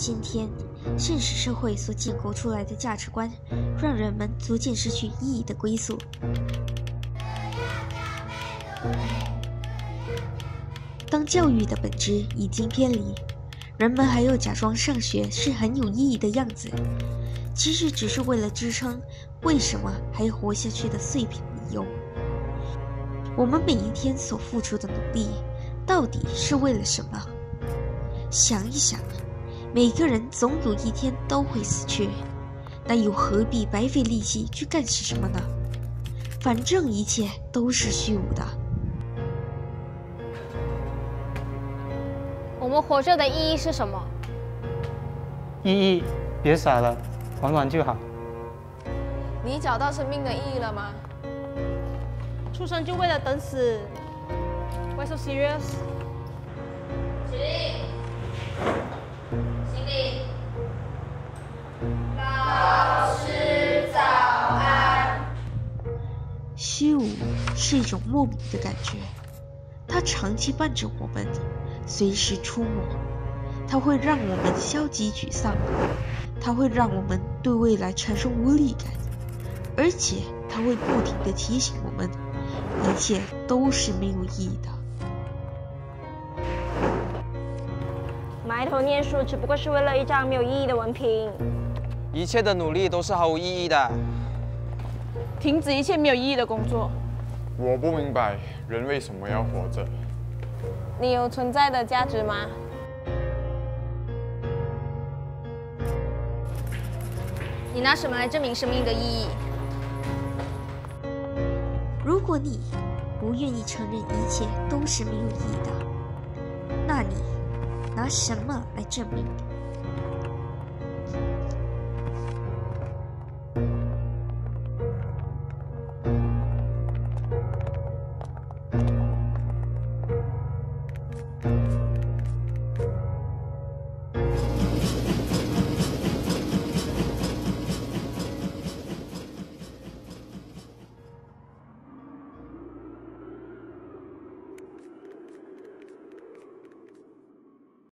今天现实社会所建构出来的价值观，让人们逐渐失去意义的归宿。当教育的本质已经偏离，人们还要假装上学是很有意义的样子，其实只是为了支撑为什么还活下去的碎片理由。我们每一天所付出的努力到底是为了什么？想一想，每个人总有一天都会死去，那又何必白费力气去干些什么呢？反正一切都是虚无的。我们活着的意义是什么？意义？别傻了，玩玩就好。你找到生命的意义了吗？出生就为了等死 ？Why so serious？ 起立，行礼。老师早安。虚无是一种莫名的感觉，它长期伴着我们。随时出没，它会让我们消极沮丧，它会让我们对未来产生无力感，而且它会不停地提醒我们，一切都是没有意义的。埋头念书只不过是为了一张没有意义的文凭，一切的努力都是毫无意义的。停止一切没有意义的工作。我不明白人为什么要活着。你有存在的价值吗？你拿什么来证明生命的意义？如果你不愿意承认一切都是没有意义的，那你拿什么来证明？